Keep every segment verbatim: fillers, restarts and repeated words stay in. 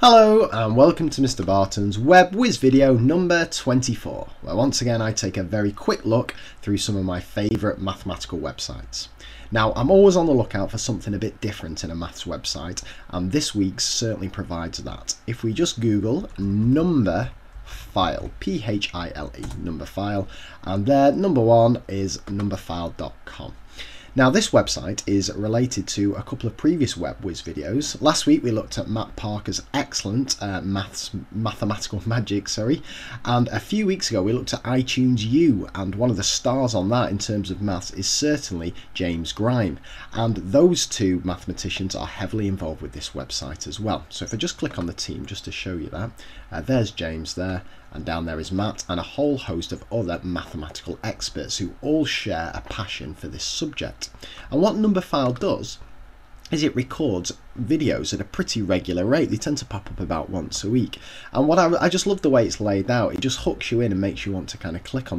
Hello and welcome to Mister Barton's Web Whiz video number twenty-four, where once again I take a very quick look through some of my favourite mathematical websites. Now, I'm always on the lookout for something a bit different in a maths website, and this week certainly provides that. If we just Google Numberphile, P H I L E, Numberphile, and their number one is numberphile dot com. Now, this website is related to a couple of previous Web Whiz videos. Last week we looked at Matt Parker's excellent uh, maths, mathematical magic, sorry, and a few weeks ago we looked at iTunes U, and one of the stars on that in terms of maths is certainly James Grime, and those two mathematicians are heavily involved with this website as well. So if I just click on the team just to show you that, uh, there's James there, and down there is Matt and a whole host of other mathematical experts who all share a passion for this subject. And what Numberphile does is it records videos at a pretty regular rate. They tend to pop up about once a week. And what I, I just love the way it's laid out. It just hooks you in and makes you want to kind of click on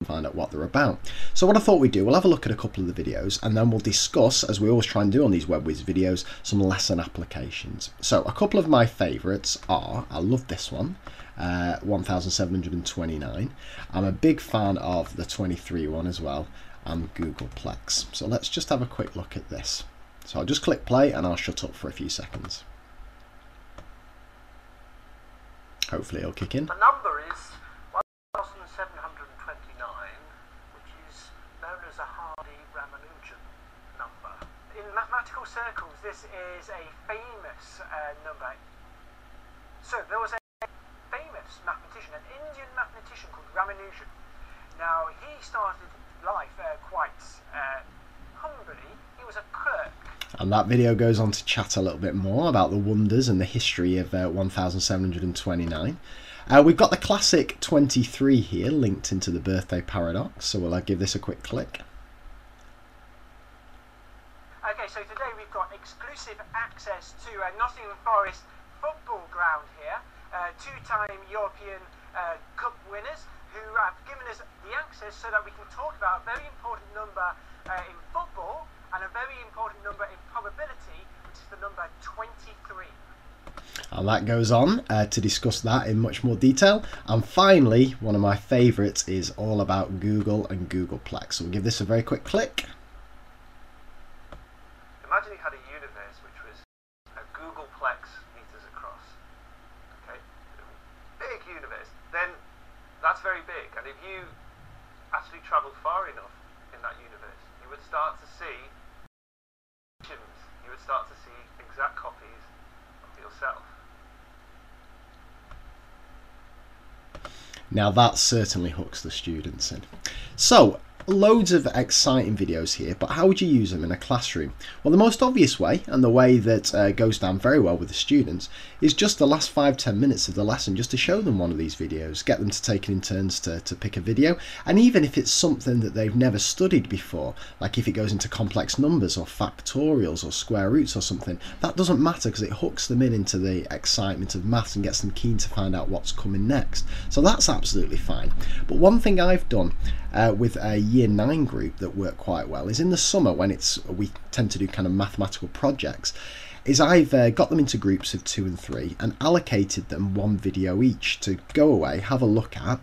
and find out what they're about. So what I thought we'd do, we'll have a look at a couple of the videos and then we'll discuss, as we always try and do on these Web Whiz videos, some lesson applications. So a couple of my favourites are, I love this one, Uh, one thousand seven hundred twenty-nine. I'm a big fan of the twenty-three one as well, and Googleplex. So let's just have a quick look at this. So I'll just click play and I'll shut up for a few seconds. Hopefully it'll kick in. The number is one thousand seven hundred twenty-nine, which is known as a Hardy Ramanujan number. In mathematical circles, this is a famous uh, number. So there was a mathematician, an Indian mathematician called Ramanujan. Now, he started life uh, quite uh, humbly. He was a clerk. And that video goes on to chat a little bit more about the wonders and the history of uh, one thousand seven hundred twenty-nine. Uh, we've got the classic twenty-three here linked into the birthday paradox, so we'll uh, give this a quick click. Okay, so today we've got exclusive access to uh, Nottingham Forest football ground here. Uh, two-time European uh, Cup winners who have given us the access so that we can talk about a very important number uh, in football and a very important number in probability, which is the number twenty-three. And that goes on uh, to discuss that in much more detail. And finally, one of my favourites is all about Google and Googleplex. So we'll give this a very quick click. Imagine you had a universe which was a Googleplex meters across. Universe, then that's very big, and if you actually traveled far enough in that universe, you would start to see you would start to see exact copies of yourself. Now that certainly hooks the students in. So loads of exciting videos here, but how would you use them in a classroom? Well, the most obvious way, and the way that uh, goes down very well with the students, is just the last five, ten minutes of the lesson, just to show them one of these videos, get them to take it in turns to, to pick a video, and even if it's something that they've never studied before, like if it goes into complex numbers or factorials or square roots or something, that doesn't matter because it hooks them in into the excitement of maths and gets them keen to find out what's coming next. So that's absolutely fine. But one thing I've done uh, with a year nine group that work quite well is in the summer, when it's we tend to do kind of mathematical projects, is I've uh, got them into groups of two and three and allocated them one video each to go away, have a look at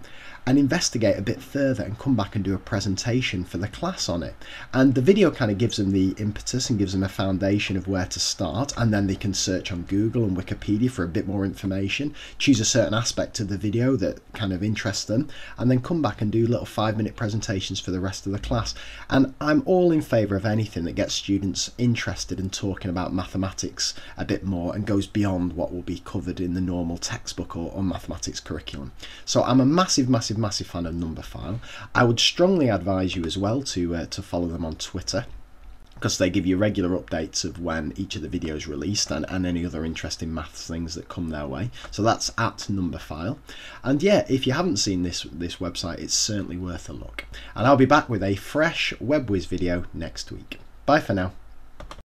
and investigate a bit further and come back and do a presentation for the class on it. And the video kind of gives them the impetus and gives them a foundation of where to start, and then they can search on Google and Wikipedia for a bit more information, choose a certain aspect of the video that kind of interests them, and then come back and do little five minute presentations for the rest of the class. And I'm all in favour of anything that gets students interested in talking about mathematics a bit more and goes beyond what will be covered in the normal textbook or, or mathematics curriculum. So I'm a massive, massive massive fan of Numberphile. I would strongly advise you as well to uh, to follow them on Twitter, because they give you regular updates of when each of the videos released and, and any other interesting maths things that come their way. So that's at Numberphile. And yeah, if you haven't seen this this website, it's certainly worth a look. And I'll be back with a fresh Web Whiz video next week. Bye for now.